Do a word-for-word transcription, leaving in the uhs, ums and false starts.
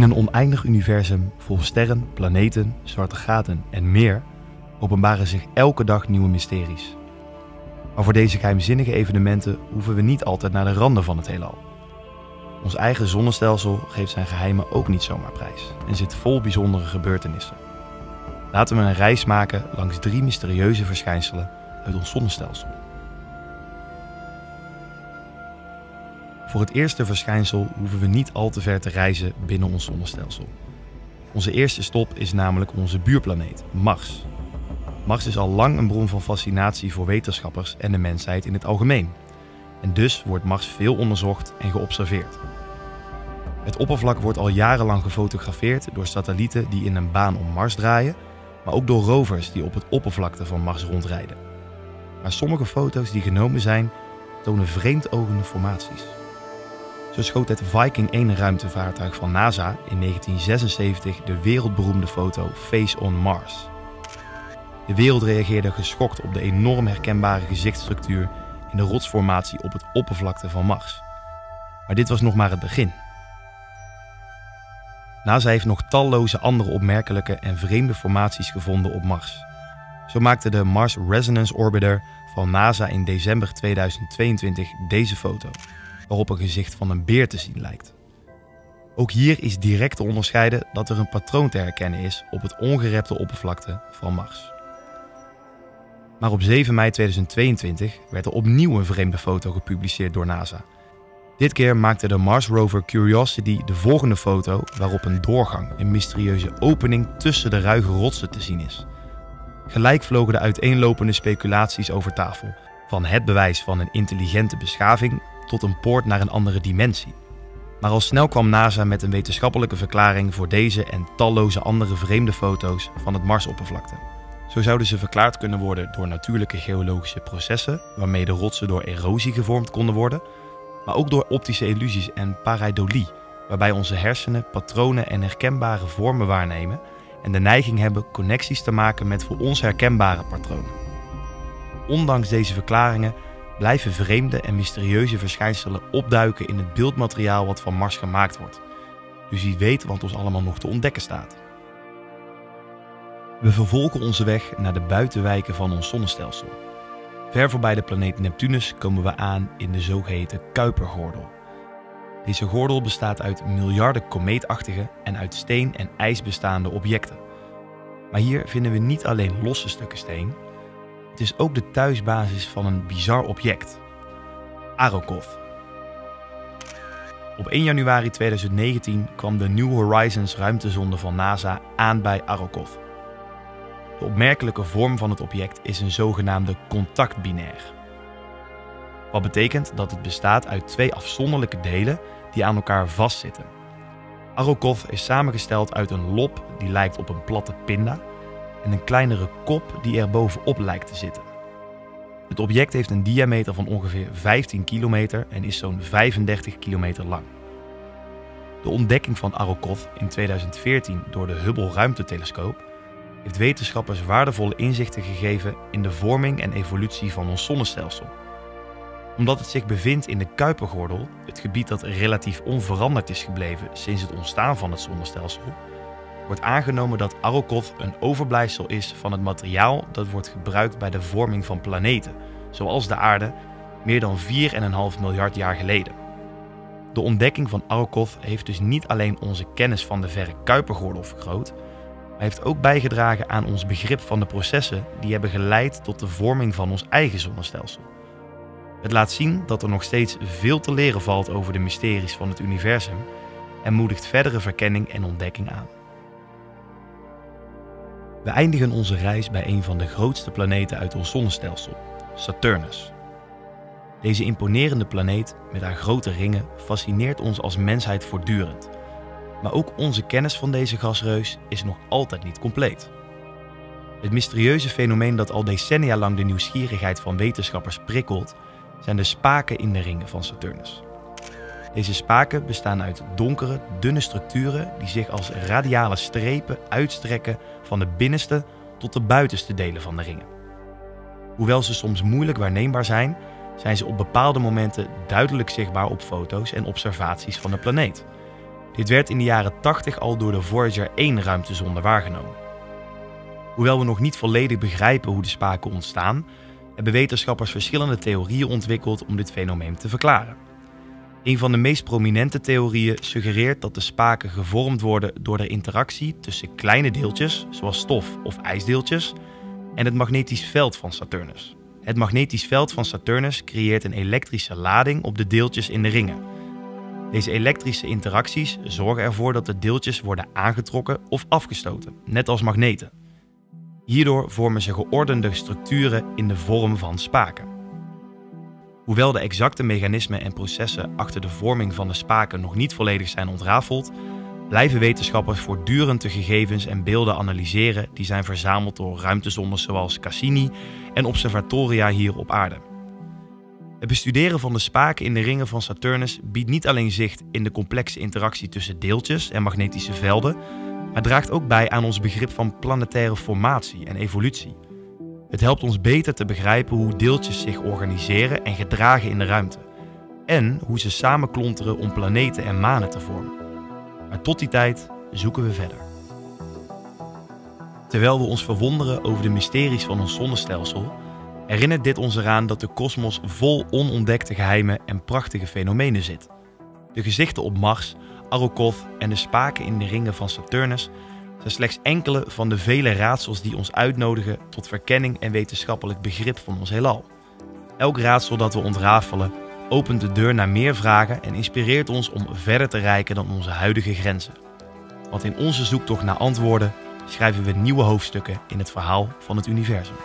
In een oneindig universum vol sterren, planeten, zwarte gaten en meer openbaren zich elke dag nieuwe mysteries. Maar voor deze geheimzinnige evenementen hoeven we niet altijd naar de randen van het heelal. Ons eigen zonnestelsel geeft zijn geheimen ook niet zomaar prijs en zit vol bijzondere gebeurtenissen. Laten we een reis maken langs drie mysterieuze verschijnselen uit ons zonnestelsel. Voor het eerste verschijnsel hoeven we niet al te ver te reizen binnen ons zonnestelsel. Onze eerste stop is namelijk onze buurplaneet, Mars. Mars is al lang een bron van fascinatie voor wetenschappers en de mensheid in het algemeen. En dus wordt Mars veel onderzocht en geobserveerd. Het oppervlak wordt al jarenlang gefotografeerd door satellieten die in een baan om Mars draaien, maar ook door rovers die op het oppervlakte van Mars rondrijden. Maar sommige foto's die genomen zijn, tonen vreemdogende formaties. Zo schoot het Viking één ruimtevaartuig van NASA in negentien zesenzeventig de wereldberoemde foto Face on Mars. De wereld reageerde geschokt op de enorm herkenbare gezichtsstructuur in de rotsformatie op het oppervlakte van Mars. Maar dit was nog maar het begin. NASA heeft nog talloze andere opmerkelijke en vreemde formaties gevonden op Mars. Zo maakte de Mars Reconnaissance Orbiter van NASA in december tweeduizend tweeëntwintig deze foto, waarop een gezicht van een beer te zien lijkt. Ook hier is direct te onderscheiden dat er een patroon te herkennen is op het ongerepte oppervlakte van Mars. Maar op zeven mei tweeduizend tweeëntwintig werd er opnieuw een vreemde foto gepubliceerd door NASA. Dit keer maakte de Mars rover Curiosity de volgende foto waarop een doorgang, een mysterieuze opening tussen de ruige rotsen te zien is. Gelijk vlogen de uiteenlopende speculaties over tafel, van het bewijs van een intelligente beschaving tot een poort naar een andere dimensie. Maar al snel kwam NASA met een wetenschappelijke verklaring voor deze en talloze andere vreemde foto's van het Marsoppervlakte. Zo zouden ze verklaard kunnen worden door natuurlijke geologische processen, waarmee de rotsen door erosie gevormd konden worden, maar ook door optische illusies en pareidolie, waarbij onze hersenen patronen en herkenbare vormen waarnemen en de neiging hebben connecties te maken met voor ons herkenbare patronen. Ondanks deze verklaringen blijven vreemde en mysterieuze verschijnselen opduiken in het beeldmateriaal wat van Mars gemaakt wordt. Dus wie weet wat ons allemaal nog te ontdekken staat. We vervolgen onze weg naar de buitenwijken van ons zonnestelsel. Ver voorbij de planeet Neptunus komen we aan in de zogeheten Kuipergordel. Deze gordel bestaat uit miljarden komeetachtige en uit steen en ijs bestaande objecten. Maar hier vinden we niet alleen losse stukken steen. Het is ook de thuisbasis van een bizar object, Arrokoth. Op één januari tweeduizend negentien kwam de New Horizons ruimtezonde van NASA aan bij Arrokoth. De opmerkelijke vorm van het object is een zogenaamde contactbinair. Wat betekent dat het bestaat uit twee afzonderlijke delen die aan elkaar vastzitten. Arrokoth is samengesteld uit een lop die lijkt op een platte pinda en een kleinere kop die er bovenop lijkt te zitten. Het object heeft een diameter van ongeveer vijftien kilometer en is zo'n vijfendertig kilometer lang. De ontdekking van Arrokoth in tweeduizend veertien door de Hubble Ruimtetelescoop heeft wetenschappers waardevolle inzichten gegeven in de vorming en evolutie van ons zonnestelsel. Omdat het zich bevindt in de Kuipergordel, het gebied dat relatief onveranderd is gebleven sinds het ontstaan van het zonnestelsel, wordt aangenomen dat Arrokoth een overblijfsel is van het materiaal dat wordt gebruikt bij de vorming van planeten, zoals de aarde, meer dan vier komma vijf miljard jaar geleden. De ontdekking van Arrokoth heeft dus niet alleen onze kennis van de verre Kuipergordel vergroot, maar heeft ook bijgedragen aan ons begrip van de processen die hebben geleid tot de vorming van ons eigen zonnestelsel. Het laat zien dat er nog steeds veel te leren valt over de mysteries van het universum en moedigt verdere verkenning en ontdekking aan. We eindigen onze reis bij een van de grootste planeten uit ons zonnestelsel, Saturnus. Deze imponerende planeet met haar grote ringen fascineert ons als mensheid voortdurend. Maar ook onze kennis van deze gasreus is nog altijd niet compleet. Het mysterieuze fenomeen dat al decennia lang de nieuwsgierigheid van wetenschappers prikkelt, zijn de spaken in de ringen van Saturnus. Deze spaken bestaan uit donkere, dunne structuren die zich als radiale strepen uitstrekken van de binnenste tot de buitenste delen van de ringen. Hoewel ze soms moeilijk waarneembaar zijn, zijn ze op bepaalde momenten duidelijk zichtbaar op foto's en observaties van de planeet. Dit werd in de jaren tachtig al door de Voyager één ruimtezonde waargenomen. Hoewel we nog niet volledig begrijpen hoe de spaken ontstaan, hebben wetenschappers verschillende theorieën ontwikkeld om dit fenomeen te verklaren. Een van de meest prominente theorieën suggereert dat de spaken gevormd worden door de interactie tussen kleine deeltjes, zoals stof of ijsdeeltjes, en het magnetisch veld van Saturnus. Het magnetisch veld van Saturnus creëert een elektrische lading op de deeltjes in de ringen. Deze elektrische interacties zorgen ervoor dat de deeltjes worden aangetrokken of afgestoten, net als magneten. Hierdoor vormen ze geordende structuren in de vorm van spaken. Hoewel de exacte mechanismen en processen achter de vorming van de spaken nog niet volledig zijn ontrafeld, blijven wetenschappers voortdurend de gegevens en beelden analyseren die zijn verzameld door ruimtezonders zoals Cassini en observatoria hier op aarde. Het bestuderen van de spaken in de ringen van Saturnus biedt niet alleen zicht in de complexe interactie tussen deeltjes en magnetische velden, maar draagt ook bij aan ons begrip van planetaire formatie en evolutie. Het helpt ons beter te begrijpen hoe deeltjes zich organiseren en gedragen in de ruimte, en hoe ze samenklonteren om planeten en manen te vormen. Maar tot die tijd zoeken we verder. Terwijl we ons verwonderen over de mysteries van ons zonnestelsel, herinnert dit ons eraan dat de kosmos vol onontdekte geheimen en prachtige fenomenen zit. De gezichten op Mars, Arrokoth en de spaken in de ringen van Saturnus zijn slechts enkele van de vele raadsels die ons uitnodigen tot verkenning en wetenschappelijk begrip van ons heelal. Elk raadsel dat we ontrafelen opent de deur naar meer vragen en inspireert ons om verder te reiken dan onze huidige grenzen. Want in onze zoektocht naar antwoorden schrijven we nieuwe hoofdstukken in het verhaal van het universum.